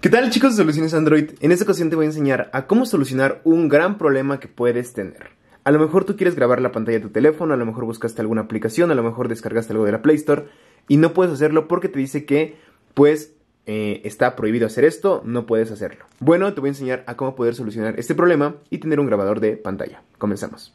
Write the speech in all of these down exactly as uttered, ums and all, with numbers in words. ¿Qué tal, chicos de Soluciones Android? En esta ocasión te voy a enseñar a cómo solucionar un gran problema que puedes tener. A lo mejor tú quieres grabar la pantalla de tu teléfono, a lo mejor buscaste alguna aplicación, a lo mejor descargaste algo de la Play Store y no puedes hacerlo porque te dice que, pues, eh, está prohibido hacer esto, no puedes hacerlo. Bueno, te voy a enseñar a cómo poder solucionar este problema y tener un grabador de pantalla. Comenzamos.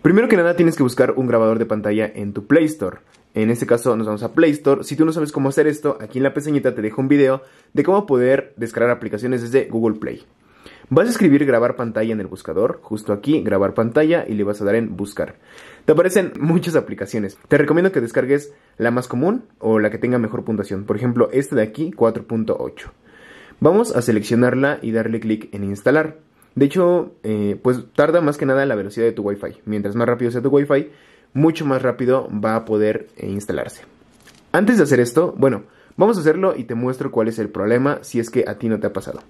Primero que nada tienes que buscar un grabador de pantalla en tu Play Store. En este caso nos vamos a Play Store. Si tú no sabes cómo hacer esto, aquí en la pestañita te dejo un video de cómo poder descargar aplicaciones desde Google Play. Vas a escribir grabar pantalla en el buscador, justo aquí, grabar pantalla, y le vas a dar en buscar. Te aparecen muchas aplicaciones. Te recomiendo que descargues la más común o la que tenga mejor puntuación. Por ejemplo, esta de aquí, cuatro punto ocho. Vamos a seleccionarla y darle clic en instalar. De hecho, eh, pues tarda más que nada la velocidad de tu Wi-Fi. Mientras más rápido sea tu Wi-Fi, mucho más rápido va a poder instalarse. Antes de hacer esto, bueno, vamos a hacerlo y te muestro cuál es el problema si es que a ti no te ha pasado.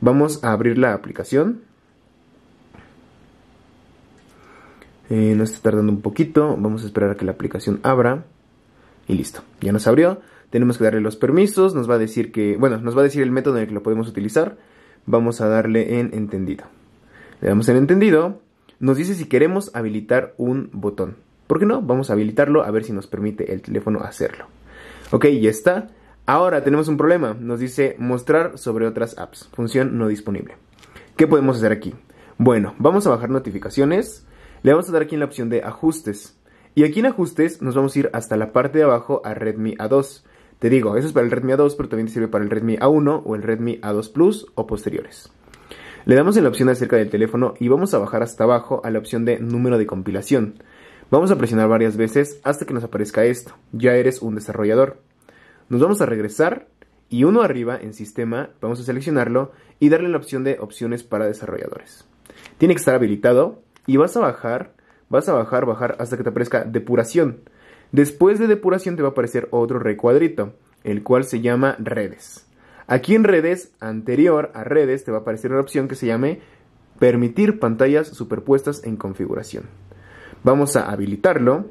Vamos a abrir la aplicación. Eh, no está tardando un poquito. Vamos a esperar a que la aplicación abra. Y listo, ya nos abrió. Tenemos que darle los permisos. Nos va a decir que, bueno, nos va a decir el método en el que lo podemos utilizar. Vamos a darle en entendido. Le damos en entendido. Nos dice si queremos habilitar un botón. ¿Por qué no? Vamos a habilitarlo a ver si nos permite el teléfono hacerlo. Ok, ya está. Ahora tenemos un problema. Nos dice mostrar sobre otras apps. Función no disponible. ¿Qué podemos hacer aquí? Bueno, vamos a bajar notificaciones. Le vamos a dar aquí en la opción de ajustes. Y aquí en ajustes nos vamos a ir hasta la parte de abajo a Redmi A dos. Te digo, eso es para el Redmi A dos, pero también te sirve para el Redmi A uno o el Redmi A dos Plus o posteriores. Le damos en la opción acerca del teléfono y vamos a bajar hasta abajo a la opción de número de compilación. Vamos a presionar varias veces hasta que nos aparezca esto. Ya eres un desarrollador. Nos vamos a regresar y uno arriba en sistema vamos a seleccionarlo y darle la opción de opciones para desarrolladores. Tiene que estar habilitado y vas a bajar, vas a bajar, bajar hasta que te aparezca depuración. Después de depuración te va a aparecer otro recuadrito, el cual se llama redes. Aquí en redes, anterior a redes, te va a aparecer una opción que se llame permitir pantallas superpuestas en configuración. Vamos a habilitarlo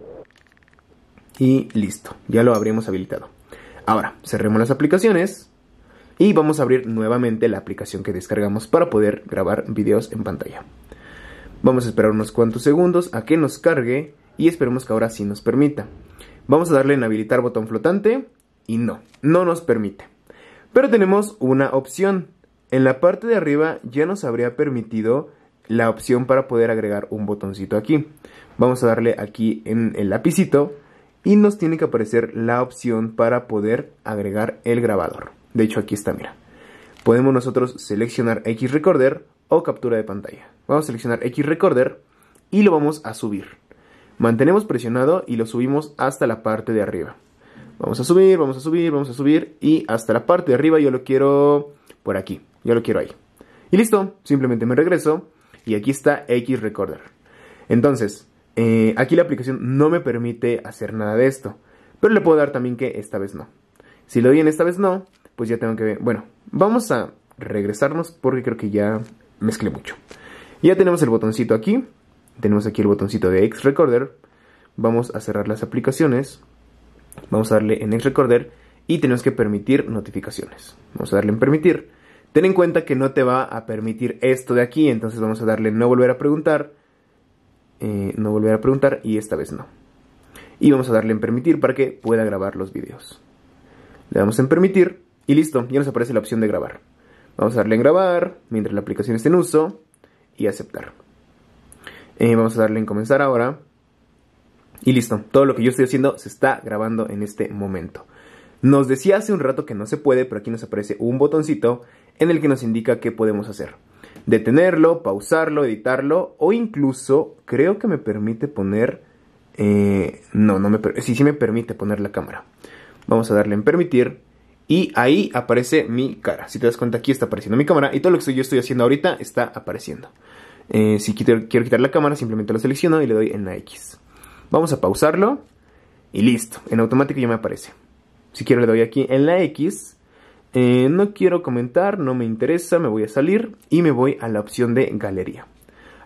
y listo, ya lo habríamos habilitado. Ahora, cerremos las aplicaciones y vamos a abrir nuevamente la aplicación que descargamos para poder grabar videos en pantalla. Vamos a esperar unos cuantos segundos a que nos cargue y esperemos que ahora sí nos permita. Vamos a darle en habilitar botón flotante y no, no nos permite. Pero tenemos una opción. En la parte de arriba ya nos habría permitido la opción para poder agregar un botoncito aquí. Vamos a darle aquí en el lapicito y nos tiene que aparecer la opción para poder agregar el grabador. De hecho aquí está, mira. Podemos nosotros seleccionar XRecorder o captura de pantalla. Vamos a seleccionar XRecorder y lo vamos a subir. Mantenemos presionado y lo subimos hasta la parte de arriba. Vamos a subir, vamos a subir, vamos a subir y hasta la parte de arriba yo lo quiero por aquí. Yo lo quiero ahí. Y listo, simplemente me regreso y aquí está XRecorder. Entonces, eh, aquí la aplicación no me permite hacer nada de esto. Pero le puedo dar también que esta vez no. Si lo doy en esta vez no, pues ya tengo que ver. Bueno, vamos a regresarnos porque creo que ya mezclé mucho. Ya tenemos el botoncito aquí. Tenemos aquí el botoncito de XRecorder. Vamos a cerrar las aplicaciones. Vamos a darle en XRecorder y tenemos que permitir notificaciones. Vamos a darle en permitir. Ten en cuenta que no te va a permitir esto de aquí. Entonces vamos a darle no volver a preguntar. Eh, no volver a preguntar y esta vez no. Y vamos a darle en permitir para que pueda grabar los videos. Le damos en permitir y listo. Ya nos aparece la opción de grabar. Vamos a darle en grabar mientras la aplicación esté en uso y aceptar. Eh, vamos a darle en comenzar ahora. Y listo, todo lo que yo estoy haciendo se está grabando en este momento. Nos decía hace un rato que no se puede, pero aquí nos aparece un botoncito en el que nos indica qué podemos hacer. Detenerlo, pausarlo, editarlo o incluso creo que me permite poner... Eh, no, no me sí, sí me permite poner la cámara. Vamos a darle en permitir y ahí aparece mi cara. Si te das cuenta, aquí está apareciendo mi cámara y todo lo que yo estoy haciendo ahorita está apareciendo. Eh, si quiero, quiero quitar la cámara, simplemente lo selecciono y le doy en la X. Vamos a pausarlo y listo. En automático ya me aparece. Si quiero le doy aquí en la X. Eh, no quiero comentar, no me interesa, me voy a salir y me voy a la opción de galería.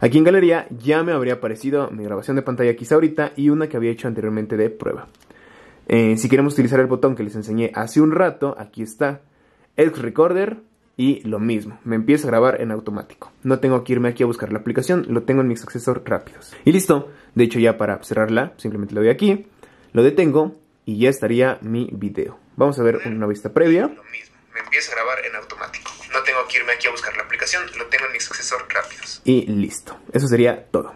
Aquí en galería ya me habría aparecido mi grabación de pantalla quizá ahorita y una que había hecho anteriormente de prueba. Eh, si queremos utilizar el botón que les enseñé hace un rato, aquí está, XRecorder, y lo mismo, me empieza a grabar en automático. No tengo que irme aquí a buscar la aplicación, lo tengo en mis accesos rápidos. Y listo, de hecho ya para cerrarla, simplemente le doy aquí, lo detengo y ya estaría mi video. Vamos a ver una vista previa. Lo mismo, me empieza a grabar en automático. No tengo que irme aquí a buscar la aplicación, lo tengo en mis accesos rápidos. Y listo, eso sería todo.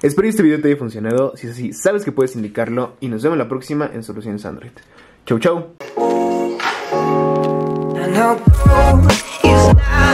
Espero que este video te haya funcionado, si es así sabes que puedes indicarlo y nos vemos la próxima en Soluciones Android. Chau chau. No, it's not.